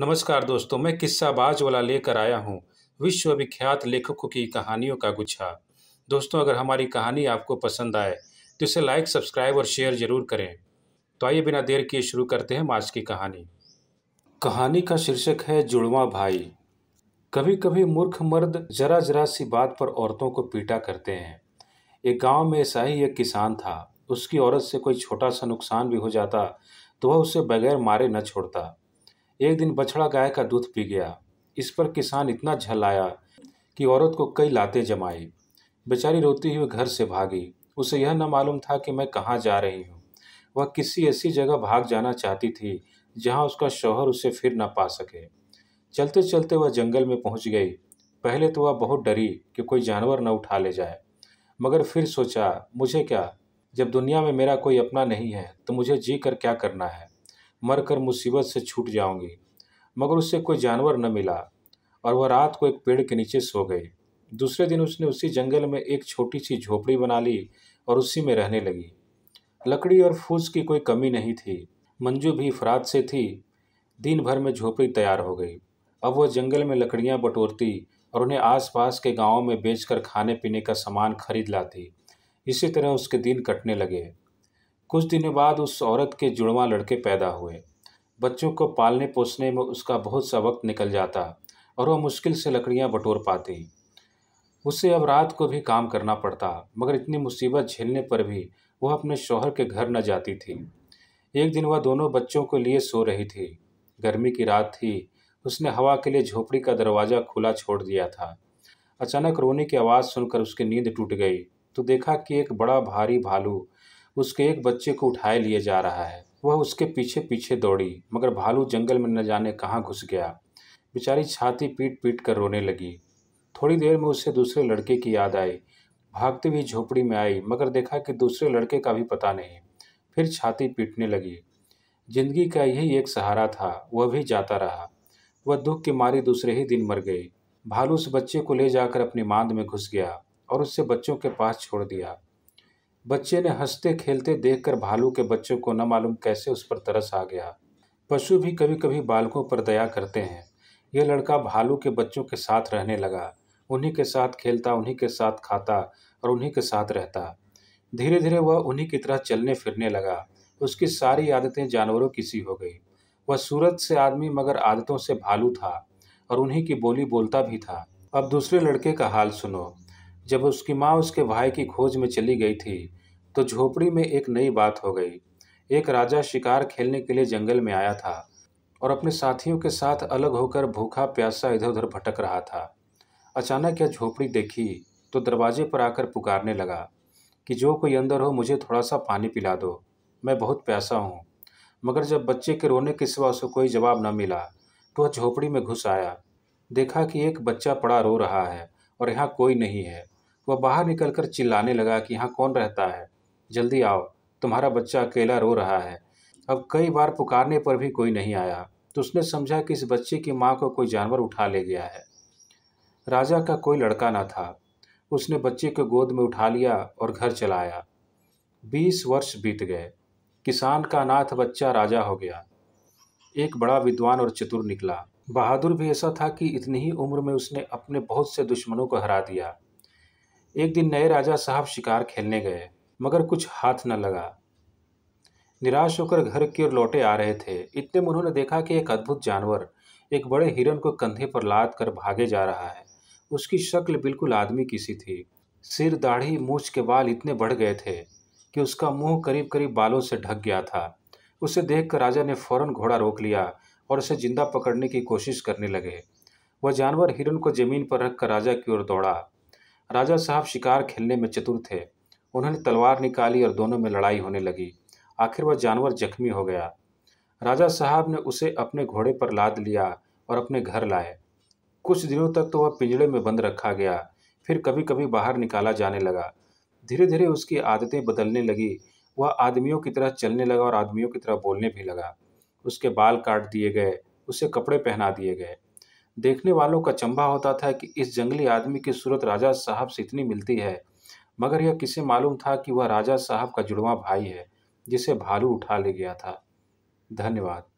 नमस्कार दोस्तों, मैं किस्साबाज वाला लेकर आया हूँ विश्वविख्यात लेखकों की कहानियों का गुच्छा। दोस्तों, अगर हमारी कहानी आपको पसंद आए तो इसे लाइक, सब्सक्राइब और शेयर ज़रूर करें। तो आइए बिना देर किए शुरू करते हैं आज की कहानी। कहानी का शीर्षक है जुड़वा भाई। कभी कभी मूर्ख मर्द जरा जरा सी बात पर औरतों को पीटा करते हैं। एक गाँव में ऐसा ही एक किसान था। उसकी औरत से कोई छोटा सा नुकसान भी हो जाता तो वह उसे बगैर मारे न छोड़ता। एक दिन बछड़ा गाय का दूध पी गया। इस पर किसान इतना झल्लाया कि औरत को कई लातें जमाई। बेचारी रोती हुई घर से भागी। उसे यह न मालूम था कि मैं कहाँ जा रही हूँ। वह किसी ऐसी जगह भाग जाना चाहती थी जहाँ उसका शौहर उसे फिर न पा सके। चलते चलते वह जंगल में पहुँच गई। पहले तो वह बहुत डरी कि कोई जानवर न उठा ले जाए, मगर फिर सोचा मुझे क्या, जब दुनिया में मेरा कोई अपना नहीं है तो मुझे जी कर क्या करना है, मरकर मुसीबत से छूट जाऊंगी। मगर उससे कोई जानवर न मिला और वह रात को एक पेड़ के नीचे सो गई। दूसरे दिन उसने उसी जंगल में एक छोटी सी झोपड़ी बना ली और उसी में रहने लगी। लकड़ी और फूस की कोई कमी नहीं थी। मंजू भी फरात से थी। दिन भर में झोपड़ी तैयार हो गई। अब वह जंगल में लकड़ियाँ बटोरती और उन्हें आसपास के गाँव में बेचकर खाने पीने का सामान खरीद लाती। इसी तरह उसके दिन कटने लगे। कुछ दिनों बाद उस औरत के जुड़वा लड़के पैदा हुए। बच्चों को पालने पोसने में उसका बहुत सा वक्त निकल जाता और वह मुश्किल से लकड़ियां बटोर पाती। उसे अब रात को भी काम करना पड़ता, मगर इतनी मुसीबत झेलने पर भी वह अपने शौहर के घर न जाती थी। एक दिन वह दोनों बच्चों के लिए सो रही थी। गर्मी की रात थी। उसने हवा के लिए झोपड़ी का दरवाज़ा खुला छोड़ दिया था। अचानक रोने की आवाज़ सुनकर उसकी नींद टूट गई तो देखा कि एक बड़ा भारी भालू उसके एक बच्चे को उठाए लिए जा रहा है। वह उसके पीछे पीछे दौड़ी, मगर भालू जंगल में न जाने कहाँ घुस गया। बेचारी छाती पीट पीट कर रोने लगी। थोड़ी देर में उसे दूसरे लड़के की याद आई। भागते हुए झोपड़ी में आई, मगर देखा कि दूसरे लड़के का भी पता नहीं। फिर छाती पीटने लगी। जिंदगी का यही एक सहारा था, वह भी जाता रहा। वह दुख की मारी दूसरे ही दिन मर गई। भालू उस बच्चे को ले जाकर अपनी मांद में घुस गया और उससे बच्चों के पास छोड़ दिया। बच्चे ने हंसते खेलते देखकर भालू के बच्चों को न मालूम कैसे उस पर तरस आ गया। पशु भी कभी कभी बालकों पर दया करते हैं। यह लड़का भालू के बच्चों के साथ रहने लगा। उन्हीं के साथ खेलता, उन्हीं के साथ खाता और उन्हीं के साथ रहता। धीरे धीरे वह उन्हीं की तरह चलने फिरने लगा। उसकी सारी आदतें जानवरों की सी हो गई। वह सूरत से आदमी मगर आदतों से भालू था और उन्हीं की बोली बोलता भी था। अब दूसरे लड़के का हाल सुनो। जब उसकी माँ उसके भाई की खोज में चली गई थी तो झोपड़ी में एक नई बात हो गई। एक राजा शिकार खेलने के लिए जंगल में आया था और अपने साथियों के साथ अलग होकर भूखा प्यासा इधर उधर भटक रहा था। अचानक यह झोपड़ी देखी तो दरवाजे पर आकर पुकारने लगा कि जो कोई अंदर हो मुझे थोड़ा सा पानी पिला दो, मैं बहुत प्यासा हूँ। मगर जब बच्चे के रोने के सिवा उसे कोई जवाब न मिला तो वह झोपड़ी में घुस आया। देखा कि एक बच्चा पड़ा रो रहा है और यहाँ कोई नहीं है। वह बाहर निकलकर चिल्लाने लगा कि यहाँ कौन रहता है, जल्दी आओ, तुम्हारा बच्चा अकेला रो रहा है। अब कई बार पुकारने पर भी कोई नहीं आया तो उसने समझा कि इस बच्चे की माँ को कोई जानवर उठा ले गया है। राजा का कोई लड़का ना था। उसने बच्चे को गोद में उठा लिया और घर चला आया। 20 वर्ष बीत गए। किसान का अनाथ बच्चा राजा हो गया। एक बड़ा विद्वान और चतुर निकला। बहादुर भी ऐसा था कि इतनी ही उम्र में उसने अपने बहुत से दुश्मनों को हरा दिया। एक दिन नए राजा साहब शिकार खेलने गए, मगर कुछ हाथ न लगा। निराश होकर घर की ओर लौटे आ रहे थे। इतने में उन्होंने देखा कि एक अद्भुत जानवर एक बड़े हिरन को कंधे पर लाद कर भागे जा रहा है। उसकी शक्ल बिल्कुल आदमी की सी थी। सिर, दाढ़ी, मूछ के बाल इतने बढ़ गए थे कि उसका मुंह करीब करीब बालों से ढक गया था। उसे देखकर राजा ने फौरन घोड़ा रोक लिया और उसे जिंदा पकड़ने की कोशिश करने लगे। वह जानवर हिरन को जमीन पर रखकर राजा की ओर दौड़ा। राजा साहब शिकार खेलने में चतुर थे। उन्होंने तलवार निकाली और दोनों में लड़ाई होने लगी। आखिर वह जानवर जख्मी हो गया। राजा साहब ने उसे अपने घोड़े पर लाद लिया और अपने घर लाए। कुछ दिनों तक तो वह पिंजड़े में बंद रखा गया, फिर कभी कभी बाहर निकाला जाने लगा। धीरे धीरे उसकी आदतें बदलने लगी। वह आदमियों की तरह चलने लगा और आदमियों की तरह बोलने भी लगा। उसके बाल काट दिए गए, उसे कपड़े पहना दिए गए। देखने वालों का चंबा होता था कि इस जंगली आदमी की सूरत राजा साहब से इतनी मिलती है, मगर यह किसे मालूम था कि वह राजा साहब का जुड़वा भाई है जिसे भालू उठा ले गया था। धन्यवाद।